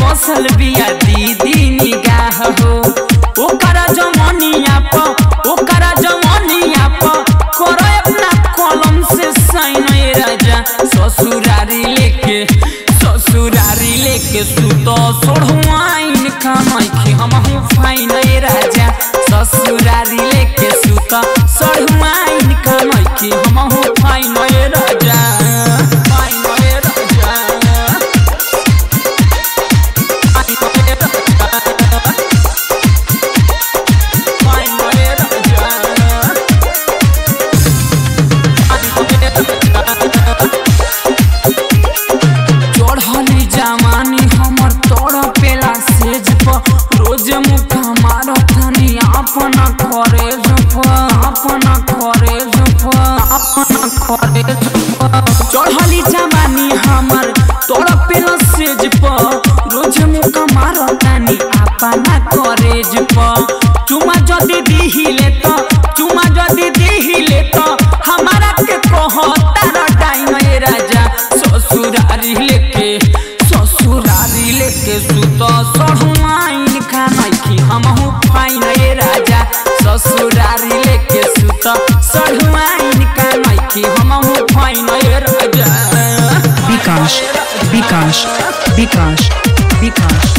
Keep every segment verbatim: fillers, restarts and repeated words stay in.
बसल बिया दीदी निगाह हो ओकरा जमनिया प ओकरा जमनिया प कर अपना कलम से साइन राजा ससुरारी लेके ससुरारी लेके सुतो सोढ़वाइन खामई के हमहु फाइन राजा ससुरारी लेके सुतो सोढ़वाइन खामई के हमहु फाइन राजा। चढ़ली जवानी हमार तोड़ पे सेज पर रोज मुका मारो तानी अपना करेज पर चुमा जदी दिहिले तो चुमा जदी दिहिले तो हमारा के कहो तारा टाइम ए राजा ससुरारी लेके ससुरारी लेके सुतो सोढ़वाइन खानई की हमहु फाइन ए राजा ससुरारी लेके सुतो सोढ़वाइन खानई की हमहु फाइन Bikash, Bikash, Bikash, Bikash.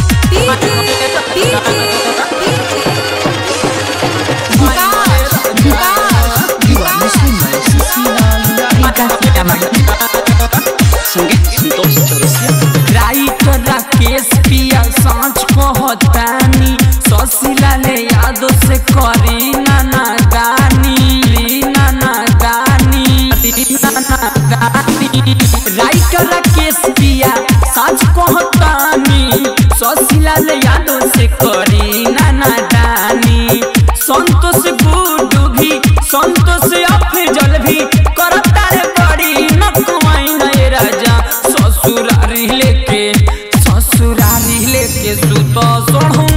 यादों से करी नाना दानी संतोष गुडू भी संतोष अफजल भी करता रे बड़ी नकवाइन ए राजा ससुरारी लेके ससुरारी लेके सुतो सोढ़